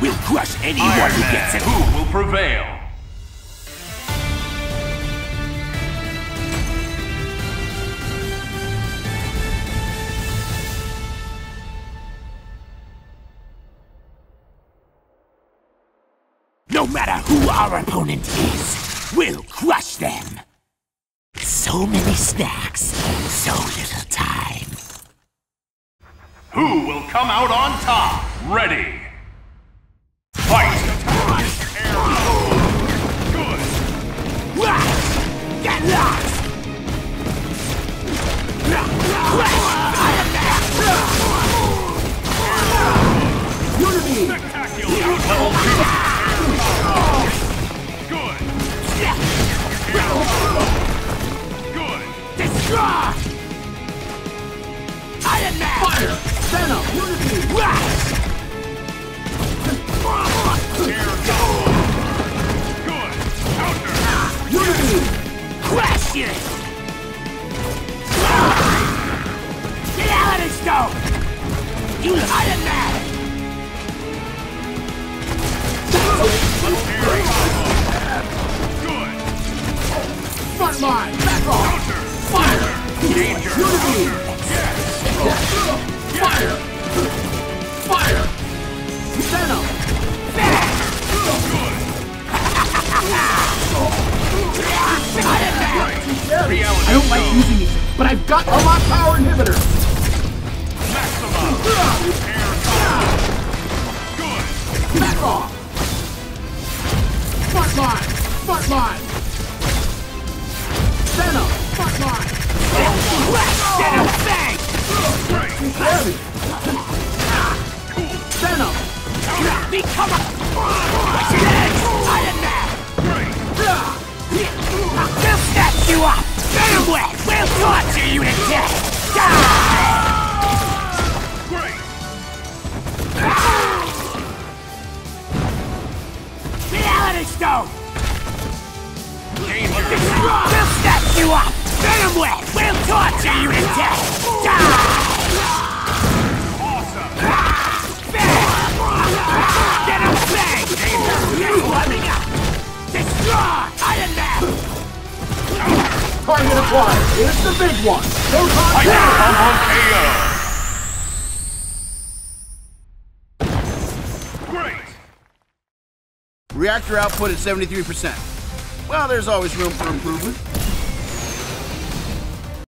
We'll crush anyone who gets it. Who will prevail? No matter who our opponent is, we'll crush them. So many snacks, so little time. Who will come out on top? Ready. Fight! Good! Get lost! Iron Man! Unity! Spectacular! Level 2! Good! Good! Destroy! Iron Man! Fire! Venom! Unity! Crash it! Get out and stone! You Iron Man! Good! Frontline! Back off! Fire! Danger! Fire! Fire! Venom! Good! I don't like using these, but I've got a lot power inhibitor. Maximum. Good. Back off. Frontline. Frontline. Venom. Frontline. Venom. Bang. Venom. Become a. Iron Man. You up! Venomweb! We'll torture you to death! Die! Great! Reality Stone! Danger! We'll snap you up! Venomweb! We'll torture you to death! Die! Awesome! Venom! Bang! Danger! Warming up! Destroy! Iron Man! Target acquired. It's the big one. No time to KO. Great. Reactor output at 73%. Well, there's always room for improvement.